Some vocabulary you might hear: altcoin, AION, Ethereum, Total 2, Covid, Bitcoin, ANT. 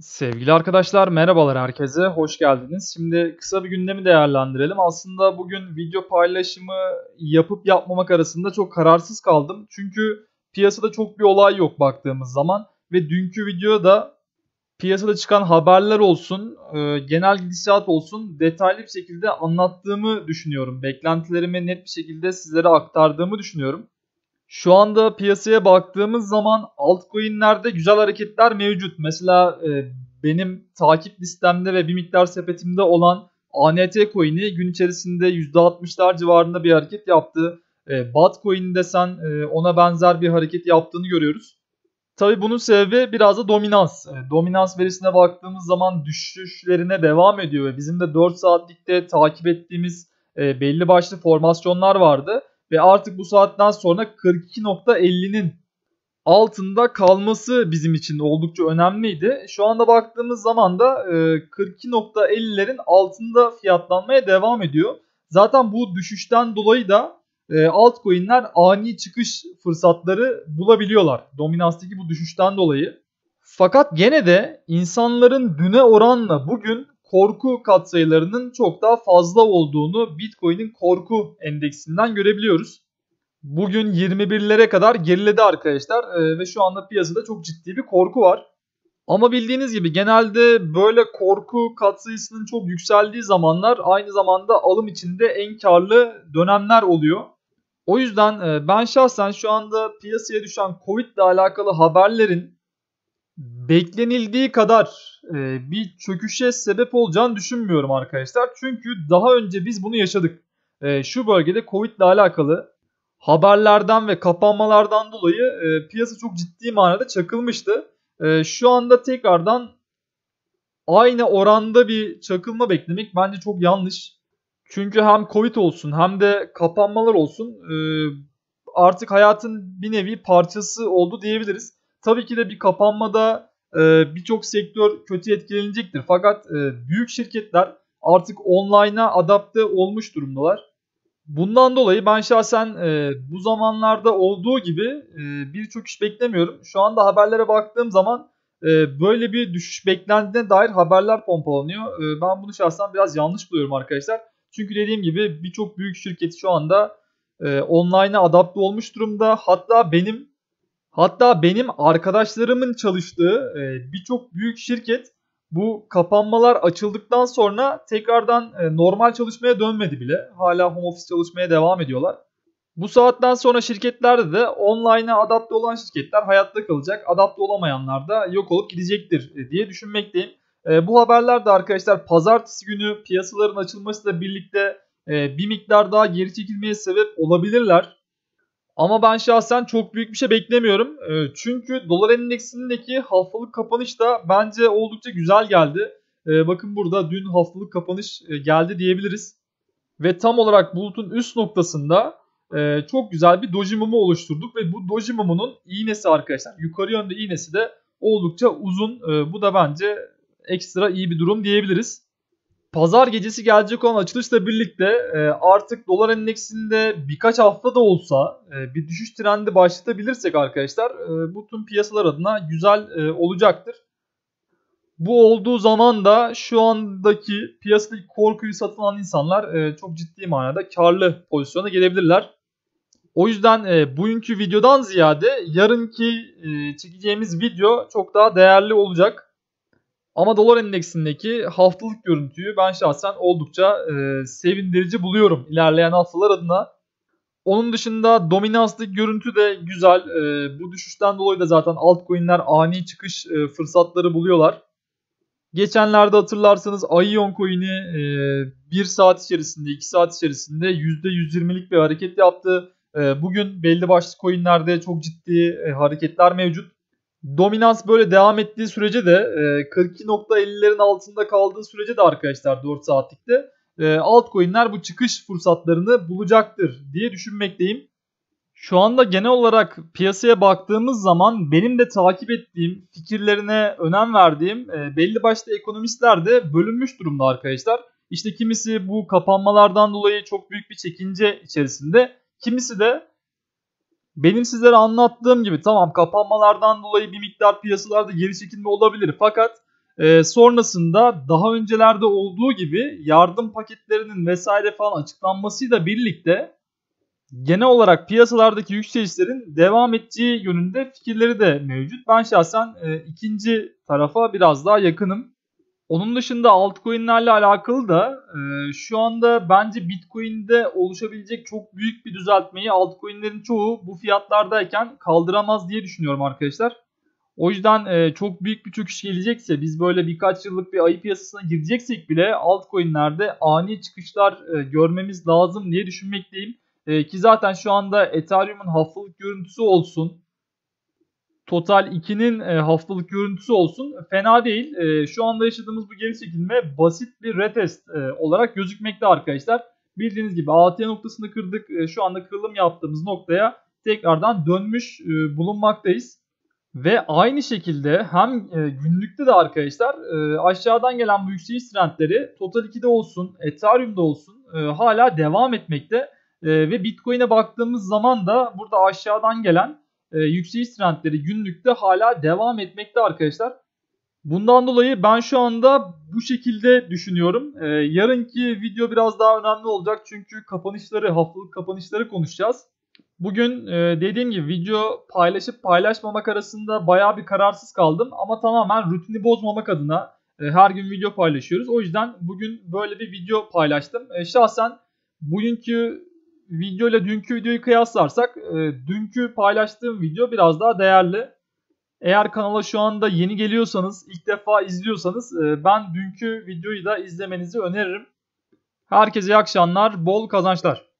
Sevgili arkadaşlar, merhabalar herkese, hoş geldiniz. Şimdi kısa bir gündemi değerlendirelim. Aslında bugün video paylaşımı yapıp yapmamak arasında çok kararsız kaldım. Çünkü piyasada çok bir olay yok baktığımız zaman ve dünkü videoda piyasada çıkan haberler olsun, genel gidişat olsun detaylı bir şekilde anlattığımı düşünüyorum. Beklentilerimi net bir şekilde sizlere aktardığımı düşünüyorum. Şu anda piyasaya baktığımız zaman altcoin'lerde güzel hareketler mevcut. Mesela benim takip listemde ve bir miktar sepetimde olan ANT coin'i gün içerisinde %60'lar civarında bir hareket yaptı. BAT coin'i desen ona benzer bir hareket yaptığını görüyoruz. Tabii bunun sebebi biraz da dominans. Dominans verisine baktığımız zaman düşüşlerine devam ediyor ve bizim de 4 saatlikte takip ettiğimiz belli başlı formasyonlar vardı. Ve artık bu saatten sonra 42.50'nin altında kalması bizim için oldukça önemliydi. Şu anda baktığımız zaman da 42.50'lerin altında fiyatlanmaya devam ediyor. Zaten bu düşüşten dolayı da altcoin'ler ani çıkış fırsatları bulabiliyorlar. Dominanstaki bu düşüşten dolayı. Fakat gene de insanların düne oranla bugün korku katsayılarının çok daha fazla olduğunu Bitcoin'in korku endeksinden görebiliyoruz. Bugün 21'lere kadar geriledi arkadaşlar ve şu anda piyasada çok ciddi bir korku var. Ama bildiğiniz gibi genelde böyle korku katsayısının çok yükseldiği zamanlar aynı zamanda alım içinde en karlı dönemler oluyor. O yüzden ben şahsen şu anda piyasaya düşen Covid ile alakalı haberlerin beklenildiği kadar bir çöküşe sebep olacağını düşünmüyorum arkadaşlar. Çünkü daha önce biz bunu yaşadık. Şu bölgede Covid ile alakalı haberlerden ve kapanmalardan dolayı piyasa çok ciddi manada çakılmıştı. Şu anda tekrardan aynı oranda bir çakılma beklemek bence çok yanlış. Çünkü hem Covid olsun hem de kapanmalar olsun artık hayatın bir nevi parçası oldu diyebiliriz. Tabii ki de bir kapanmada birçok sektör kötü etkilenecektir. Fakat büyük şirketler artık online'a adapte olmuş durumdalar. Bundan dolayı ben şahsen bu zamanlarda olduğu gibi bir çöküş beklemiyorum. Şu anda haberlere baktığım zaman böyle bir düşüş beklentine dair haberler pompalanıyor. Ben bunu şahsen biraz yanlış buluyorum arkadaşlar. Çünkü dediğim gibi birçok büyük şirket şu anda online'a adapte olmuş durumda. Hatta benim arkadaşlarımın çalıştığı birçok büyük şirket bu kapanmalar açıldıktan sonra tekrardan normal çalışmaya dönmedi bile. Hala home office çalışmaya devam ediyorlar. Bu saatten sonra şirketlerde de online'a adapte olan şirketler hayatta kalacak. Adapte olamayanlar da yok olup gidecektir diye düşünmekteyim. Bu haberler de arkadaşlar pazartesi günü piyasaların açılmasıyla birlikte bir miktar daha geri çekilmeye sebep olabilirler. Ama ben şahsen çok büyük bir şey beklemiyorum. Çünkü dolar endeksindeki haftalık kapanış da bence oldukça güzel geldi. Bakın burada dün haftalık kapanış geldi diyebiliriz. Ve tam olarak bulutun üst noktasında çok güzel bir doji mumu oluşturduk. Ve bu doji mumunun iğnesi arkadaşlar, yukarı yönde iğnesi de oldukça uzun. Bu da bence ekstra iyi bir durum diyebiliriz. Pazar gecesi gelecek olan açılışla birlikte artık dolar endeksinde birkaç hafta da olsa bir düşüş trendi başlatabilirsek arkadaşlar bu tüm piyasalar adına güzel olacaktır. Bu olduğu zaman da şu andaki piyasadaki korkuyu satın alan insanlar çok ciddi manada karlı pozisyona gelebilirler. O yüzden bugünkü videodan ziyade yarınki çekeceğimiz video çok daha değerli olacak. Ama dolar endeksindeki haftalık görüntüyü ben şahsen oldukça sevindirici buluyorum ilerleyen haftalar adına. Onun dışında dominanslık görüntü de güzel. Bu düşüşten dolayı da zaten altcoin'ler ani çıkış fırsatları buluyorlar. Geçenlerde hatırlarsanız AION coin'i 1 saat içerisinde 2 saat içerisinde %120'lik bir hareket yaptı. Bugün belli başlı coin'lerde çok ciddi hareketler mevcut. Dominans böyle devam ettiği sürece de 42.50'lerin altında kaldığı sürece de arkadaşlar 4 saatlikte altcoin'ler bu çıkış fırsatlarını bulacaktır diye düşünmekteyim. Şu anda genel olarak piyasaya baktığımız zaman benim de takip ettiğim, fikirlerine önem verdiğim belli başlı ekonomistler de bölünmüş durumda arkadaşlar. İşte kimisi bu kapanmalardan dolayı çok büyük bir çekince içerisinde, kimisi de benim sizlere anlattığım gibi tamam kapanmalardan dolayı bir miktar piyasalarda geri çekilme olabilir fakat Sonrasında daha öncelerde olduğu gibi yardım paketlerinin vesaire falan açıklanmasıyla birlikte genel olarak piyasalardaki yükselişlerin devam edeceği yönünde fikirleri de mevcut. Ben şahsen ikinci tarafa biraz daha yakınım. Onun dışında altcoin'lerle alakalı da şu anda bence Bitcoin'de oluşabilecek çok büyük bir düzeltmeyi altcoin'lerin çoğu bu fiyatlardayken kaldıramaz diye düşünüyorum arkadaşlar. O yüzden çok büyük bir çöküş gelecekse, biz böyle birkaç yıllık bir ayı piyasasına gireceksek bile altcoin'lerde ani çıkışlar görmemiz lazım diye düşünmekteyim. Ki zaten şu anda Ethereum'un haftalık görüntüsü olsun, Total 2'nin haftalık görüntüsü olsun fena değil. Şu anda yaşadığımız bu geri çekilme basit bir retest olarak gözükmekte arkadaşlar. Bildiğiniz gibi AT noktasını kırdık. Şu anda kırılım yaptığımız noktaya tekrardan dönmüş bulunmaktayız. Ve aynı şekilde hem günlükte de arkadaşlar aşağıdan gelen bu yükseliş trendleri Total 2'de olsun, Ethereum'da olsun hala devam etmekte. Ve Bitcoin'e baktığımız zaman da burada aşağıdan gelen yükseliş trendleri günlükte hala devam etmekte arkadaşlar. Bundan dolayı ben şu anda bu şekilde düşünüyorum. Yarınki video biraz daha önemli olacak çünkü kapanışları, haftalık kapanışları konuşacağız. Bugün dediğim gibi video paylaşıp paylaşmamak arasında bayağı bir kararsız kaldım. Ama tamamen rutini bozmamak adına her gün video paylaşıyoruz. O yüzden bugün böyle bir video paylaştım. Şahsen bugünkü video ile dünkü videoyu kıyaslarsak dünkü paylaştığım video biraz daha değerli. Eğer kanala şu anda yeni geliyorsanız, ilk defa izliyorsanız ben dünkü videoyu da izlemenizi öneririm. Herkese iyi akşamlar, bol kazançlar.